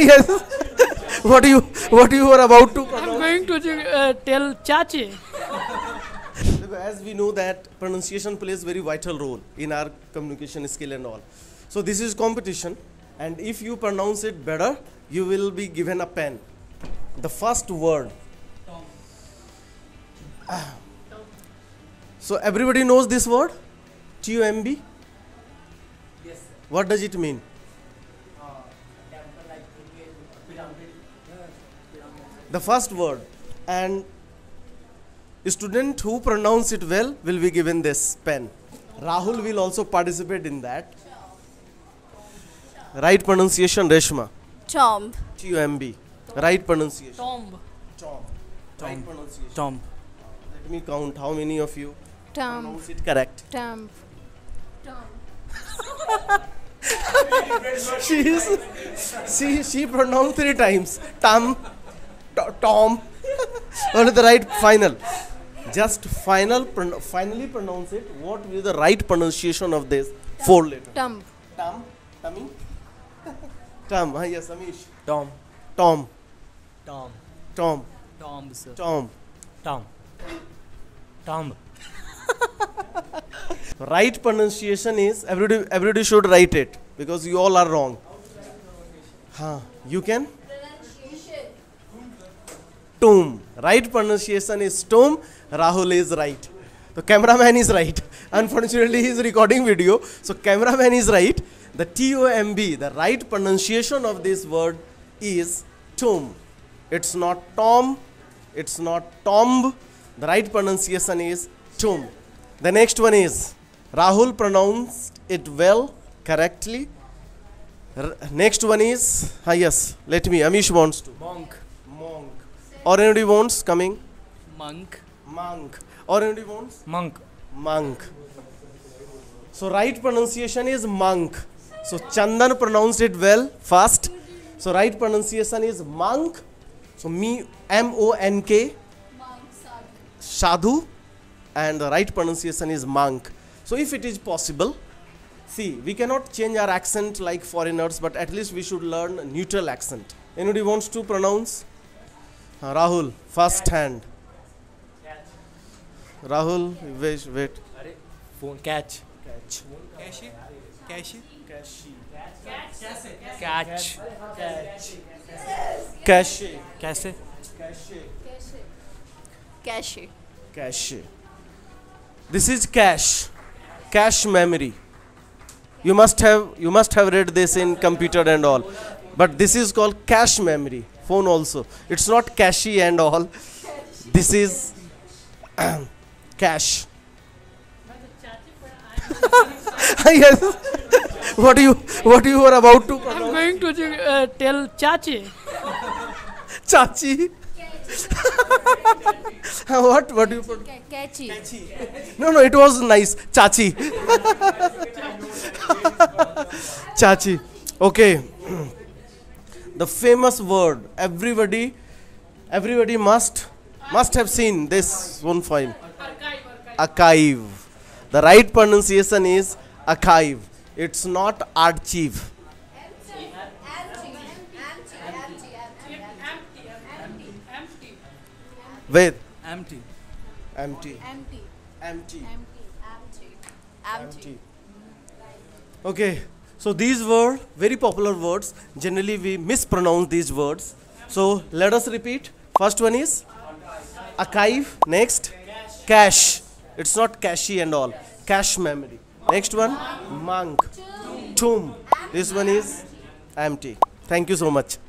Yes. What you were about to pronounce? I'm going to tell Chachi. As we know that pronunciation plays very vital role in our communication skill and all. So this is competition, and if you pronounce it better, you will be given a pen. The first word. So everybody knows this word? TUMB? Yes, sir. What does it mean? The first word, and student who pronounce it well will be given this pen. Rahul will also participate in that. Right pronunciation, Reshma. Tomb. TUMB. Right pronunciation. Tomb. Tomb. Right pronunciation. Tomb. Let me count how many of you pronounce it correct. Tomb. Tomb. She pronounced 3 times. Tom. Tom. What is the right final? Just finally pronounce it. What is the right pronunciation of this 4 letters? Tom. Tom. Tommy. Tom. Yes, Amish. Tom. Tom. Tom. Tom. Tom. Tom. Tom. Tom. Right pronunciation is everybody should write it, because you all are wrong. Huh? You can. Tomb. Right pronunciation is tomb. Rahul is right. The cameraman is right. Unfortunately, he is recording video, so cameraman is right. The TOMB, the right pronunciation of this word is tomb. It's not tom. It's not tomb. The right pronunciation is tomb. The next one is Rahul pronounced it well, correctly. Next one is, yes, let me, Amish wants to. Monk. Monk. Or anybody wants coming? Monk. Monk. Or anybody wants? Monk. Monk. So right pronunciation is monk. So Chandan pronounced it well, fast. So right pronunciation is monk. So me, M-O-N-K. Sadhu. And the right pronunciation is monk. So if it is possible, see, we cannot change our accent like foreigners, but at least we should learn a neutral accent. Anybody wants to pronounce? Rahul, first hand. Catch. Rahul, wait. Phone. Catch. Catch. Catch. Catch. Catch. Catch. Catch. Catch. This is cache memory. You must have read this in computer and all, but this is called cache memory. Phone also. It's not cachey and all. This is cache. Yes. What you were about to pronounce? I'm going to tell Chachi. Chachi. What do you put? Catchy. No, it was nice. Chachi. Chachi. Okay. The famous word. Everybody must have seen this one file. Archive. The right pronunciation is archive. It's not archive. With empty. Empty. Empty. Empty. Empty. Empty. Okay, so these were very popular words. Generally, we mispronounce these words. So let us repeat. First one is archive. Next, cache. It's not cachey and all. Cache memory. Next one, monk. Tomb. This one is empty. Thank you so much.